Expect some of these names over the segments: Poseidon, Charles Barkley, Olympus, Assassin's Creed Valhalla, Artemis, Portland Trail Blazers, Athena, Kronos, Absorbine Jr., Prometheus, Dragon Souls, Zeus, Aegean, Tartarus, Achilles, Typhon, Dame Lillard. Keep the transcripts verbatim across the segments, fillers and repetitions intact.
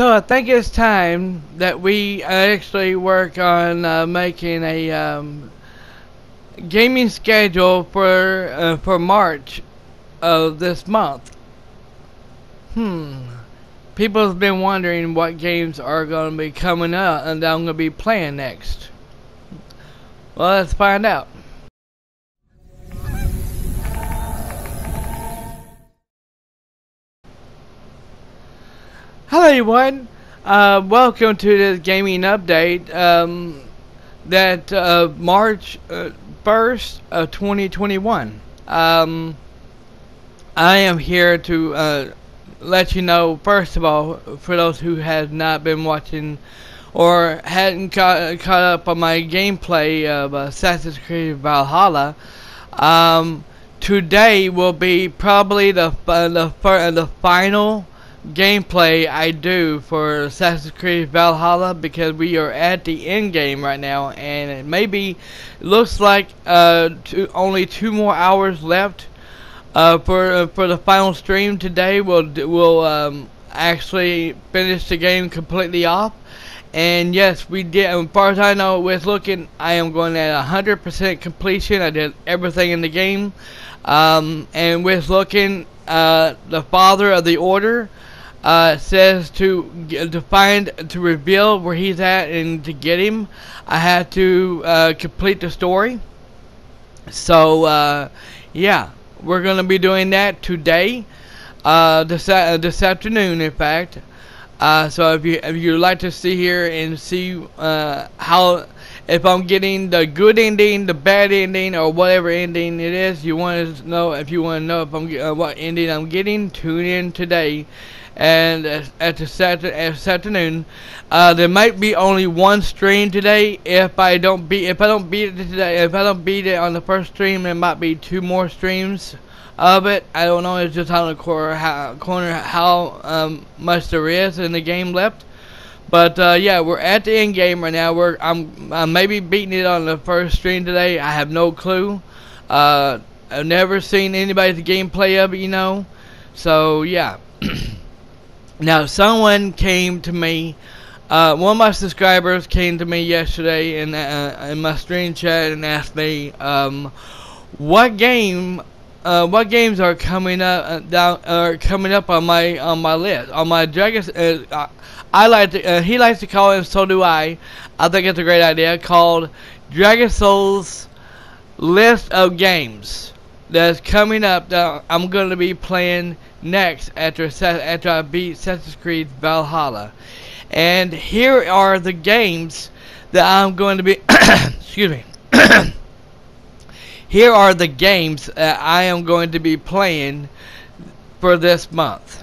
So I think it's time that we actually work on uh, making a um, gaming schedule for uh, for March of this month. Hmm. People's been wondering what games are going to be coming up and I'm going to be playing next. Well, let's find out. Hello everyone, uh, welcome to this gaming update um, that uh, March uh, first of twenty twenty-one. Um, I am here to uh, let you know, first of all, for those who have not been watching or hadn't ca caught up on my gameplay of Assassin's Creed Valhalla, um, today will be probably the, uh, the, uh, the final gameplay I do for Assassin's Creed Valhalla, because we are at the end game right now, and it maybe looks like uh, two, only two more hours left uh, for uh, for the final stream today. We'll we'll um, actually finish the game completely off, and yes, we did. As far as I know, with looking, I am going at a hundred percent completion. I did everything in the game, um, and with looking, uh, the Father of the Order Uh, says to to find to reveal where he's at, and to get him I have to uh, complete the story. So uh, yeah, we're gonna be doing that today, uh, this uh, this afternoon, in fact. Uh, so if you if you'd like to see here and see uh, how, if I'm getting the good ending, the bad ending, or whatever ending it is, you want to know if you want to know if I'm uh, what ending I'm getting, tune in today. And at the Saturday, at Saturday, uh, there might be only one stream today. If I don't beat, if I don't beat it today, if I don't beat it on the first stream, there might be two more streams of it. I don't know. It's just on the corner, how, corner how um, much there is in the game left. But uh, yeah, we're at the end game right now. We're I'm, I'm maybe beating it on the first stream today. I have no clue. Uh, I've never seen anybody's gameplay of it, you know. So yeah. Now, someone came to me, uh, one of my subscribers came to me yesterday in, uh, in my stream chat and asked me, um, what game, uh, what games are coming up, uh, down, are coming up on my, on my list, on my Dragon, uh, I like to, uh, he likes to call it, and so do I, I think it's a great idea, called Dragon Souls List of Games that's coming up that I'm going to be playing next after after I beat Assassin's Creed Valhalla. And here are the games that I'm going to be excuse me here are the games that I am going to be playing for this month.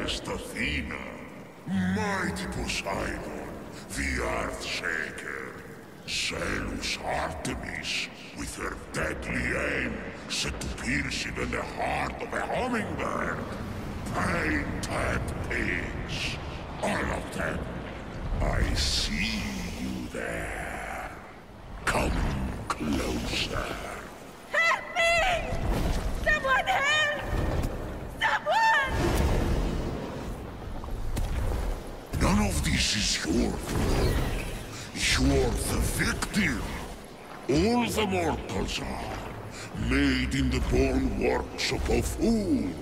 Athena, mighty Poseidon, the Earth Shaker, Zeus Artemis, with her deadly aim set to pierce even the heart of a hummingbird, painted pigs, all of them. I see you there. Come closer. Help me! Someone help! Someone! None of this is your fault. You're the victim. All the mortals are, made in the born workshop of fools,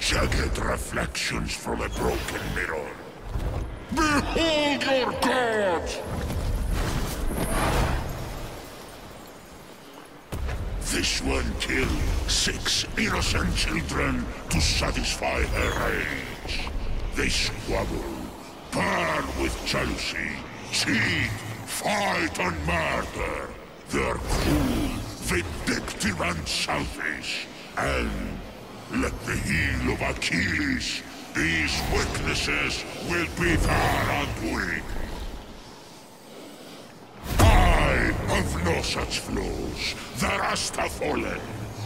jagged reflections from a broken mirror. Behold your god! This one killed six innocent children to satisfy her rage. They squabble, burn with jealousy, cheat, fight and murder. They're cruel, vindictive and selfish. And, like the heel of Achilles, these weaknesses will be their undoing. I have no such flaws. The rest have fallen.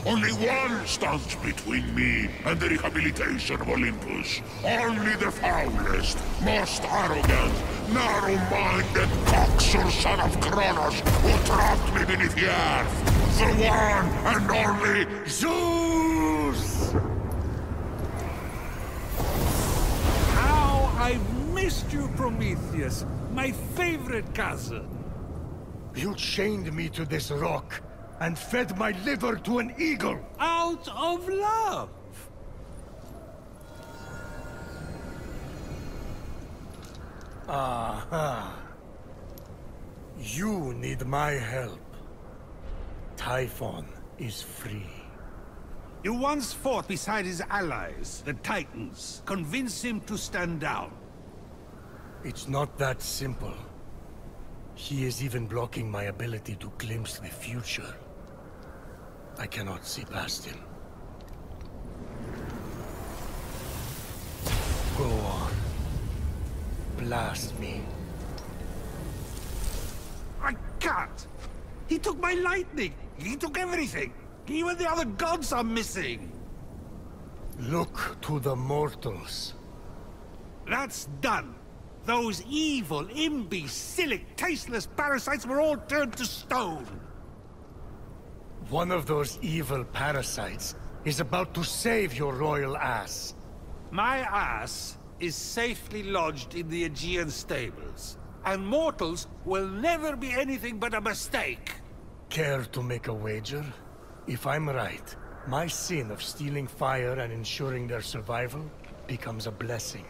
Only one stands between me and the rehabilitation of Olympus. Only the foulest, most arrogant, narrow-minded coxer son of Kronos who trapped me beneath the earth. The one and only Zeus! How I've missed you, Prometheus, my favorite cousin. You chained me to this rock and fed my liver to an eagle! Out of love! Aha! You need my help. Typhon is free. You once fought beside his allies, the Titans. Convince him to stand down. It's not that simple. He is even blocking my ability to glimpse the future. I cannot see past him. Go on. Blast me. I can't! He took my lightning! He took everything! Even the other gods are missing! Look to the mortals. That's done! Those evil, imbecilic, tasteless parasites were all turned to stone! One of those evil parasites is about to save your royal ass. My ass is safely lodged in the Aegean stables, and mortals will never be anything but a mistake. Care to make a wager? If I'm right, my sin of stealing fire and ensuring their survival becomes a blessing.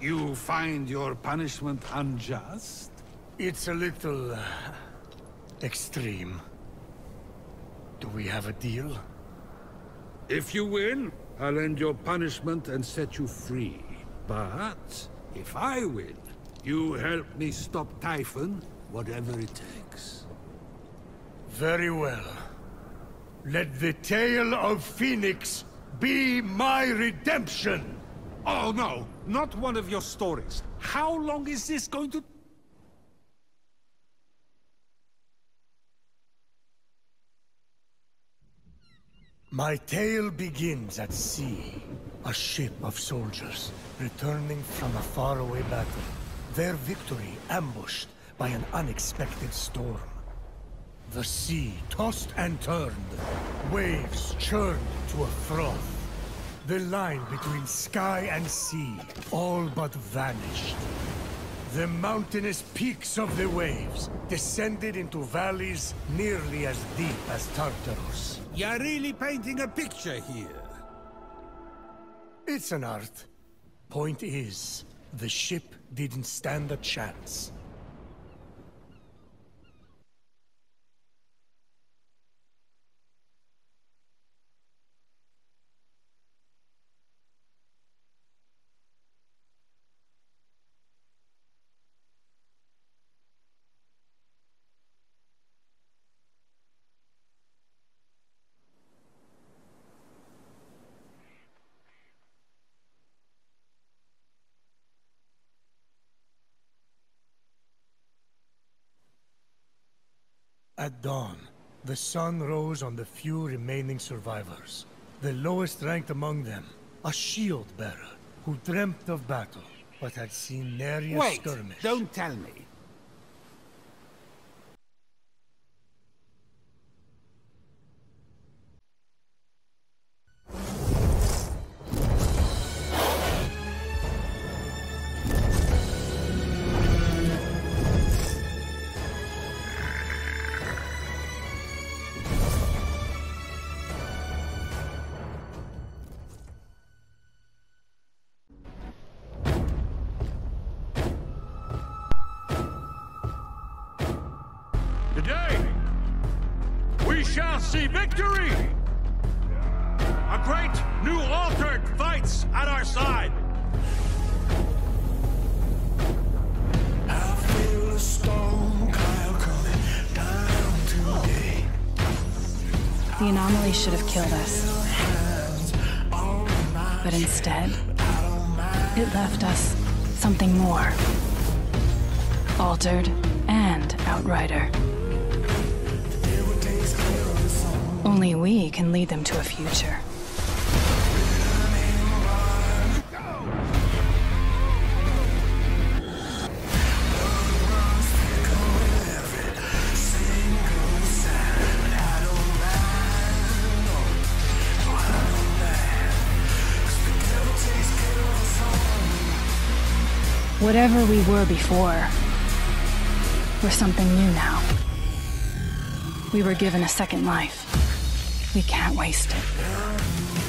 You find your punishment unjust? It's a little uh, extreme. Do we have a deal? If you win, I'll end your punishment and set you free. But if I win, you help me stop Typhon, whatever it takes. Very well. Let the tale of Phoenix be my redemption! Oh no, not one of your stories. How long is this going to... My tale begins at sea. A ship of soldiers returning from a faraway battle. Their victory ambushed by an unexpected storm. The sea tossed and turned. Waves churned to a froth. The line between sky and sea all but vanished. The mountainous peaks of the waves descended into valleys nearly as deep as Tartarus. You're really painting a picture here. It's an art. Point is, the ship didn't stand a chance. At dawn, the sun rose on the few remaining survivors. The lowest ranked among them, a shield bearer who dreamt of battle, but had seen nary a skirmish. Wait, don't tell me. See victory! A great new altered fights at our side! I feel a storm cloud coming down today. The anomaly should have killed us. But instead, it left us something more. Altered and Outrider. Only we can lead them to a future. Whatever we were before, we're something new now. We were given a second life. We can't waste it.